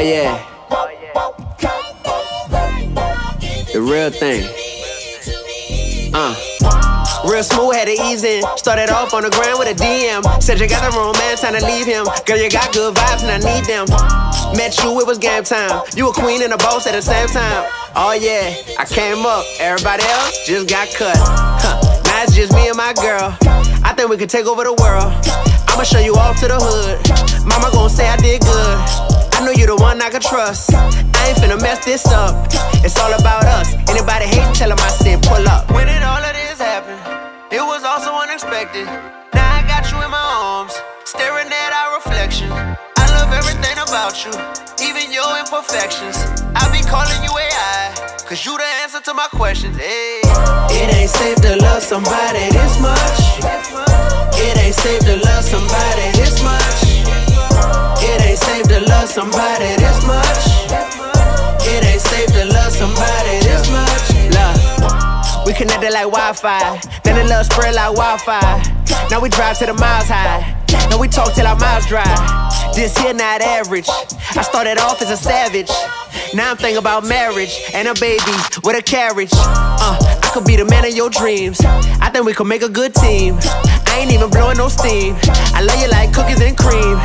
Oh yeah, the real thing. Real smooth, had it easy. Started off on the ground with a DM. Said you got the wrong man, time to leave him. Girl, you got good vibes and I need them. Met you, it was game time. You a queen and a boss at the same time. Oh yeah, I came up, everybody else just got cut. Now it's just me and my girl. I think we can take over the world. I'ma show you off to the hood. Mama gon' say I did good. I know you the one I can trust. I ain't finna mess this up. It's all about us. Anybody hatin', tell them I said pull up. When did all of this happen? It was also unexpected. Now I got you in my arms, staring at our reflection. I love everything about you, even your imperfections. I be calling you AI, cause you the answer to my questions, ayy. It ain't safe to love somebody this much. It ain't safe to love somebody this much. It ain't safe to love somebody this much. It ain't safe to love somebody this much. Love, we connected like Wi-Fi. Then the love spread like Wi-Fi. Now we drive to the miles high. Now we talk till our mouths dry. This here not average. I started off as a savage. Now I'm thinking about marriage and a baby with a carriage. I could be the man of your dreams. I think we could make a good team. I ain't even blowing no steam. I love you like cookies and cream.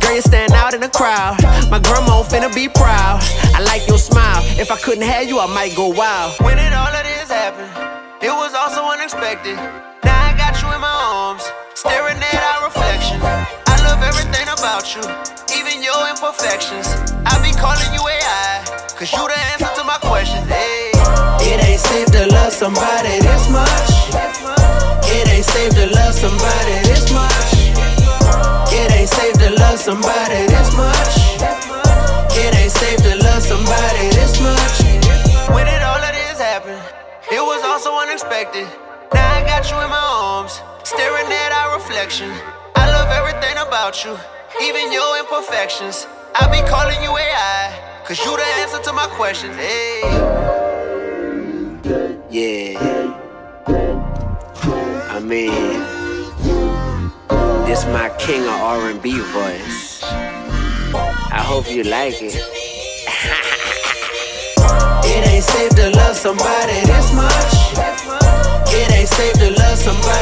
Girl, you stand out in the crowd. My grandma finna be proud. I like your smile. If I couldn't have you, I might go wild. When did all of this happen? It was also unexpected. Now I got you in my arms, staring at our reflection. I love everything about you, even your imperfections. I be calling you AI, cause you the answer to my questions, ayy. It ain't safe to love somebody this much. It ain't safe to love somebody this much. It ain't safe to love somebody this much. It ain't safe to love somebody this much. When did all of this happen? It was also unexpected. Now I got you in my arms, staring at our reflection. I love everything about you, even your imperfections. I be calling you AI, cause you the answer to my questions, ayy. Yeah, I mean, this my king of R&B voice. I hope you like it. It ain't safe to love somebody this much. It ain't safe to love somebody.